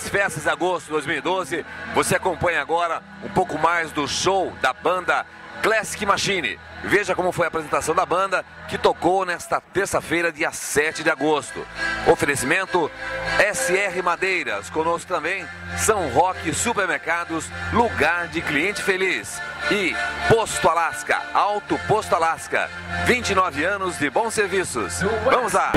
das festas de agosto de 2012. Você acompanha agora um pouco mais do show da banda Classic Machine. Veja como foi a apresentação da banda que tocou nesta terça-feira, dia 7 de agosto. Oferecimento SR Madeiras, conosco também São Roque Supermercados, lugar de cliente feliz. E Posto Alasca, Alto Posto Alasca, 29 anos de bons serviços. Vamos lá!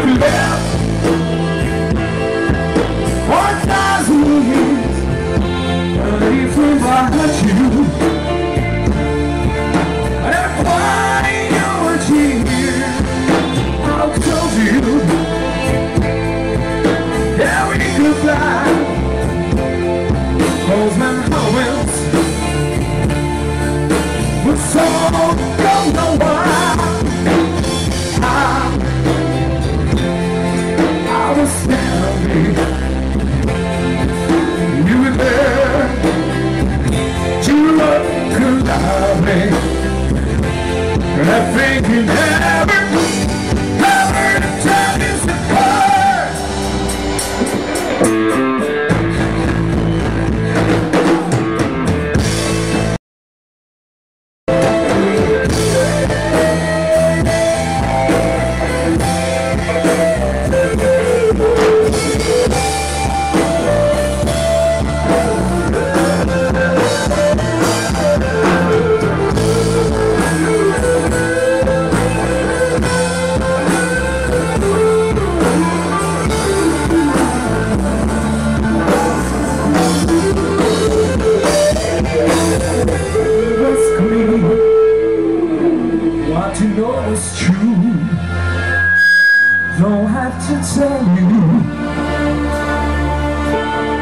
Don't have to tell you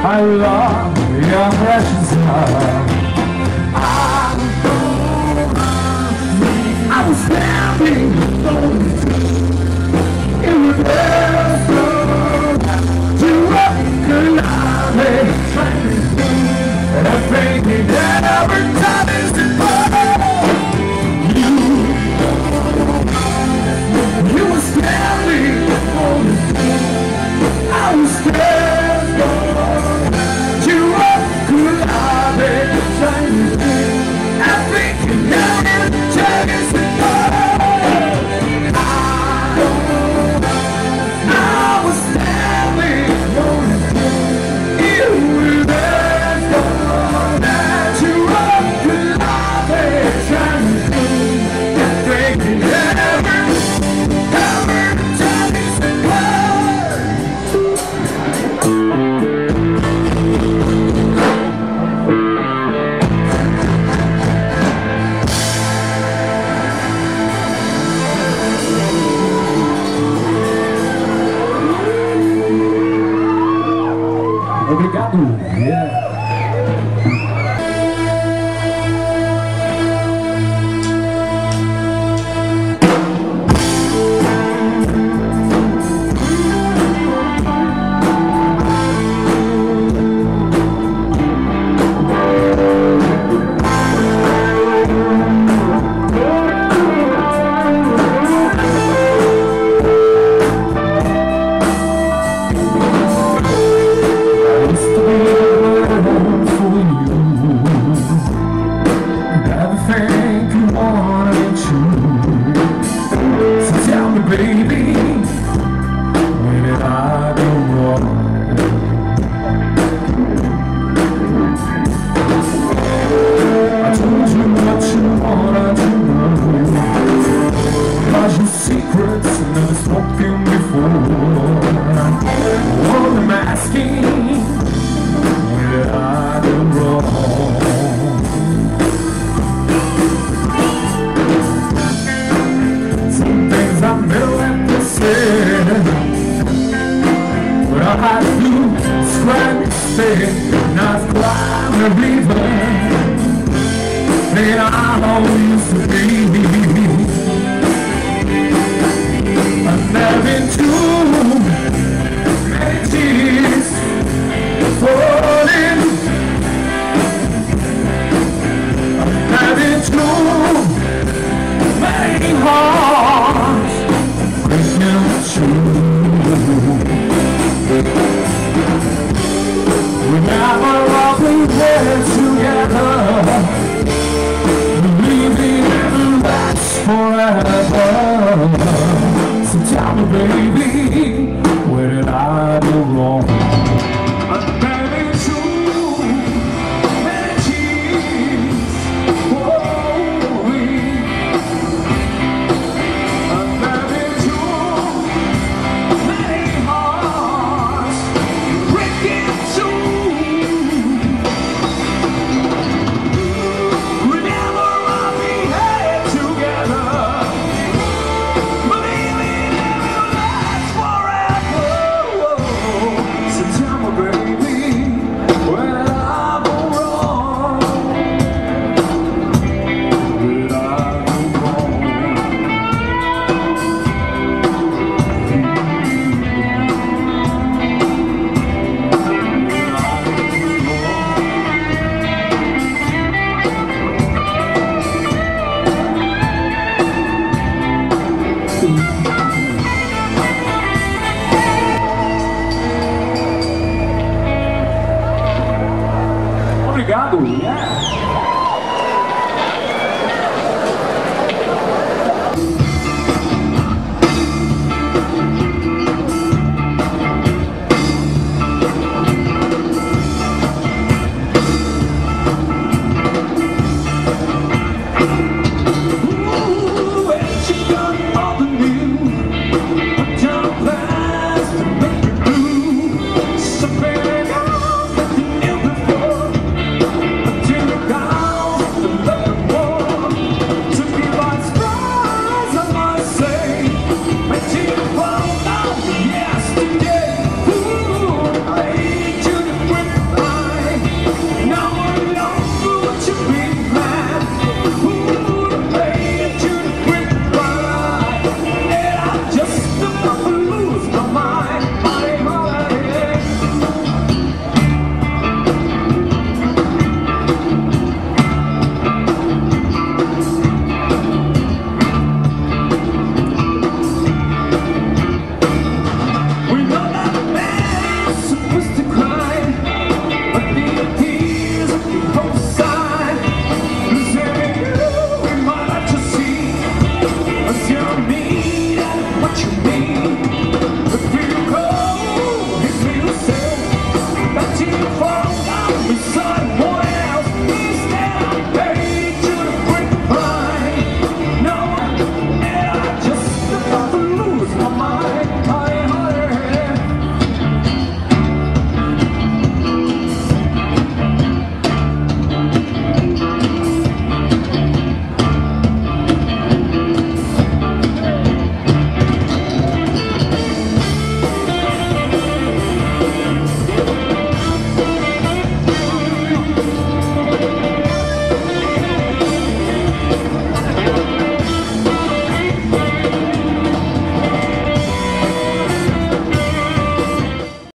I love your precious heart. I was standing in the desert to recognize me, and I think that every time is important. You were standing. I was scared to recognize me. I think you know it changes the world. I was standing in the desert to recognize me. I think you never obrigado. Yeah. Not climbing the river that I always used to be.